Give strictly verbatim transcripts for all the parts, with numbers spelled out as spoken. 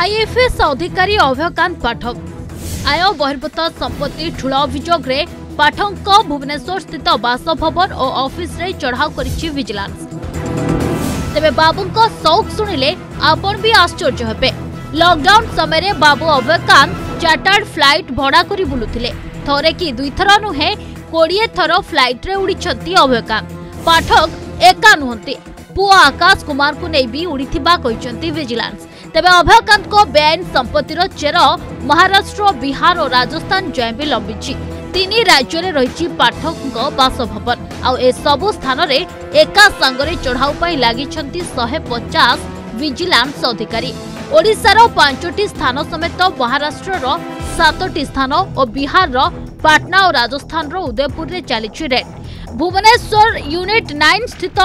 IFS अधिकारी अभयकान्त पाठक आय बहिर्भूत संपत्ति ठूल अभियोग पाठक भुवनेश्वर स्थित बासभवन और ऑफिस रे चढ़ाऊ करिछि विजिलेंस। तेबे बाबूंको शौक सुनिले आपण भी आश्चर्य हेबे। लॉकडाउन समय रे बाबू अभयकान्त चार्टर्ड फ्लाइट भड़ा करी बुलुथिले। थरे कि दुई थर नुहे कोड़िए थर फ्लाइट रे उड़ीछंती अभयकान्त पाठक एका नुहंती। पुआ आकाश कुमार को नहीं भी उड़ीथिबा कहिसंती विजिलेंस। तेबे अभयकान्त को बेआईन संपत्तिर चेर महाराष्ट्र, बिहार और राजस्थान जय भी लंबिछि। तीन राज्य में रही पाठक बासभवन आउ ए सबु स्थान रे एका संगरे चढ़ाऊ पर लगिछंती एक सौ पचास विजिलेंस अधिकारी। ओडिशार पांचटी स्थान समेत महाराष्ट्र रो सातटी स्थान और बिहार रो पाटना और राजस्थान रो उदयपुर रे चलिछि रेड। भुवनेश्वर यूनिट नाइन स्थित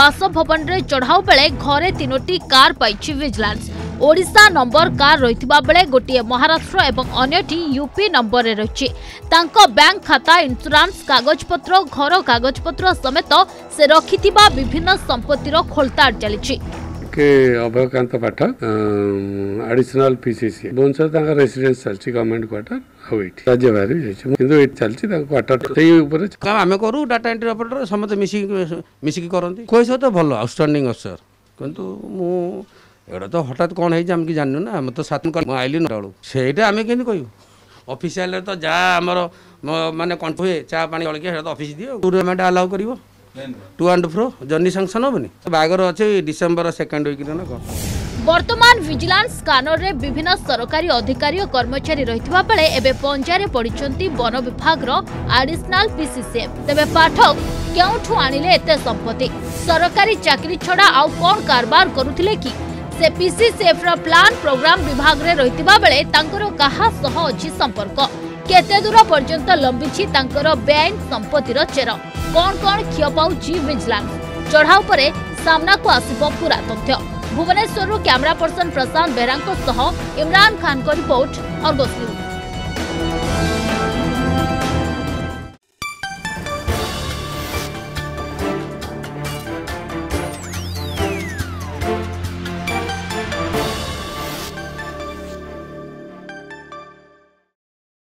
बासभवन में चढ़ाऊ बेले घरे तीनोटी कार पाई विजिलेंस। ओडिशा नंबर कार रही बेले गोटे महाराष्ट्र एवं अन्यटी यूपी नंबर में रही। बैंक खाता, इंश्योरेंस कागजपत्र, घर कागजपत्र समेत से रखि विभिन्न संपत्तिर खोलताड़ चली। अभयकान्त पाठक एडिशनल पीसीसी भुवनेश्वर ताका रेसिडेंस चलछि गवर्नमेंट क्वार्टर होइट राज्य बारे जाइछि किंतु एट चलछि ताका क्वार्टर तेई ऊपर काम आमे करू डाटा एंट्री ऑपरेटर समस्त मिसी मिसी करंती कोइ सो तो भलो आउटस्टैंडिंग अफसर किंतु मु एडा तो हठात कोन है हम कि जाननु ना हम तो साथ में आइली नडाळू सेटा आमे केन कहू ऑफिशियल तो जा हमर माने कंठ होए चा पानी अलके तो ऑफिस दियो टूर्नामेंट अलाउ करिवो to and fro journey sanction होबनी बागर अछि डिसेंबर सेकंड वीक न को। वर्तमान विजिलेंस स्कैनर रे विभिन्न सरकारी अधिकारी और कर्मचारी रहितबा बेले एबे पंजारे पडिचंती वन विभाग रो एडिशनल पीसीसी। तबे पाठक केउठु आनिले एते संपत्ति? सरकारी चाकरी छडा आउ कोन कारोबार करूथिले कि से पीसीसीएफ रो प्लान प्रोग्राम विभाग रे रहितबा बेले तांकर कहा सह अछि संपर्क? केते दूर पर्यंत लंबिछि तांकर बेआईन संपत्तिर चेरा? कौन कौन क्षय पाउछि विजिलेंस? चढ़ाऊ पर सामना को आसिब पूरा तथ्य। भुवनेश्वर कैमरा पर्सन प्रशांत बेहरा सह इमरान खान को रिपोर्ट अर्गस।